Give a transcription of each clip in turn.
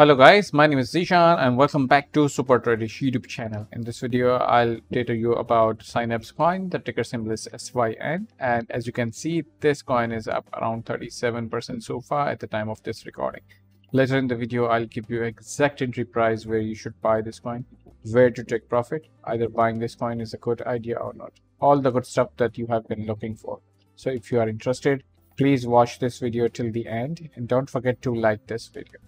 Hello guys, my name is Zeeshan and welcome back to Super Tradeish YouTube channel. In this video, I'll tutor you about Synapse Coin. The ticker symbol is SYN, and as you can see, this coin is up around 37% so far at the time of this recording. Later in the video, I'll give you exact entry price where you should buy this coin, where to take profit, either buying this coin is a good idea or not. All the good stuff that you have been looking for. So if you are interested, please watch this video till the end and don't forget to like this video.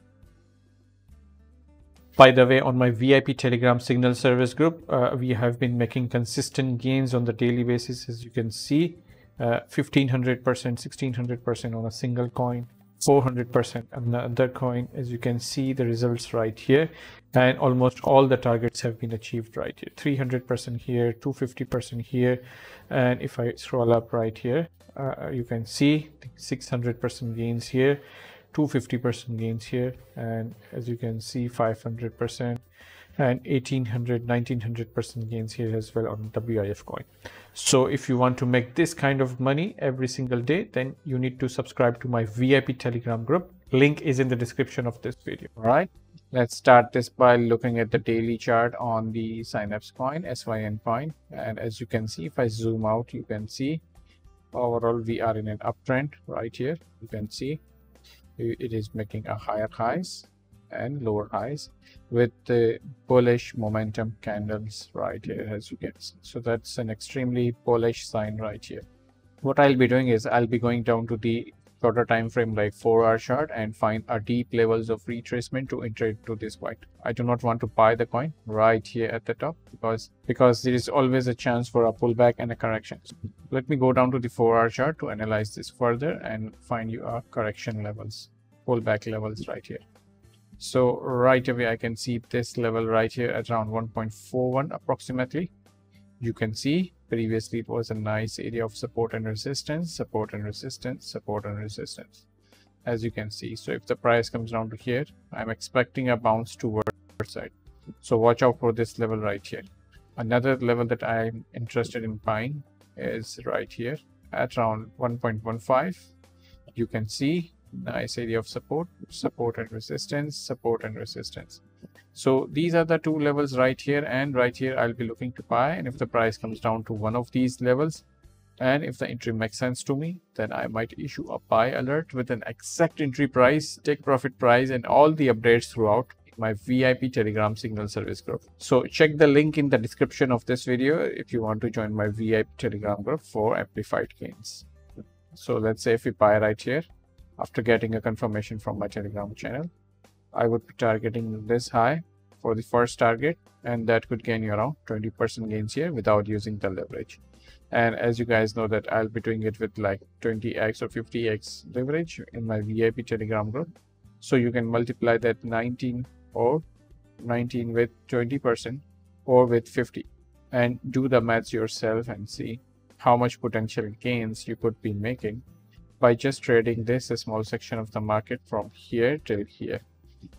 By the way, on my VIP Telegram signal service group, we have been making consistent gains on the daily basis. As you can see, 1500%, 1600% on a single coin, 400% on another coin. As you can see, the results right here, and almost all the targets have been achieved right here. 300% here, 250% here, and if I scroll up right here, you can see 600% gains here, 250% gains here, and as you can see 500% and 1800, 1900% gains here as well on WIF coin. So if you want to make this kind of money every single day, then you need to subscribe to my VIP Telegram group. Link is in the description of this video. All right, let's start this by looking at the daily chart on the Synapse coin, SYN coin, and as you can see, if I zoom out, you can see overall we are in an uptrend right here. You can see it is making a higher highs and lower highs with the bullish momentum candles right here, as you can see. So that's an extremely bullish sign right here. What I'll be doing is I'll be going down to the shorter time frame, like 4-hour chart, and find a deep levels of retracement to enter into this white. I do not want to buy the coin right here at the top because there is always a chance for a pullback and a correction. So let me go down to the 4-hour chart to analyze this further and find you our correction levels, pullback levels right here. So right away I can see this level right here at around 1.41 approximately. You can see previously it was a nice area of support and resistance, support and resistance, support and resistance, as you can see. So if the price comes down to here, I'm expecting a bounce towards the side. So watch out for this level right here. Another level that I'm interested in buying is right here at around 1.15. You can see nice area of support, support and resistance, support and resistance. So these are the two levels right here and right here I'll be looking to buy, and if the price comes down to one of these levels and if the entry makes sense to me, then I might issue a buy alert with an exact entry price, take profit price, and all the updates throughout my VIP Telegram signal service group. So check the link in the description of this video if you want to join my VIP Telegram group for amplified gains. So let's say if we buy right here, after getting a confirmation from my Telegram channel, I would be targeting this high for the first target, and that could gain you around 20% gains here without using the leverage. And as you guys know that I'll be doing it with like 20x or 50x leverage in my VIP Telegram group. So you can multiply that 19 with 20% or with 50 and do the maths yourself and see how much potential gains you could be making by just trading this a small section of the market from here till here.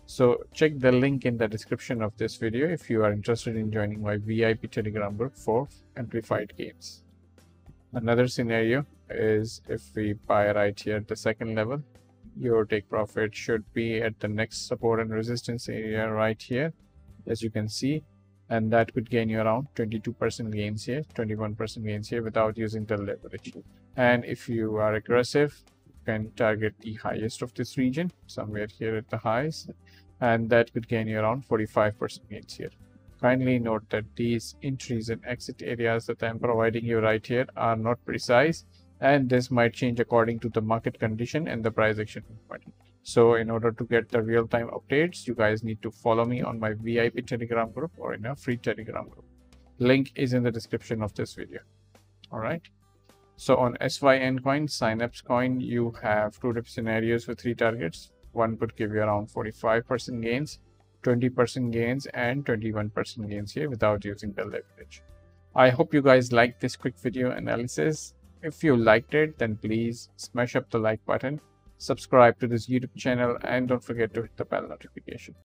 So check the link in the description of this video if you are interested in joining my VIP Telegram group for amplified gains. Another scenario is if we buy right here at the second level, your take profit should be at the next support and resistance area right here, as you can see, and that could gain you around 22% gains here, 21% gains here without using the leverage. And if you are aggressive, can target the highest of this region somewhere here at the highs, and that could gain you around 45% gains here. Kindly note that these entries and exit areas that I'm providing you right here are not precise, and this might change according to the market condition and the price action movement. So in order to get the real-time updates, you guys need to follow me on my VIP Telegram group or in a free Telegram group. Link is in the description of this video. All right. So on SYN coin, Synapse coin, you have two different scenarios with three targets. One could give you around 45% gains, 20% gains, and 21% gains here without using the leverage. I hope you guys liked this quick video analysis. If you liked it, then please smash up the like button, subscribe to this YouTube channel, and don't forget to hit the bell notification.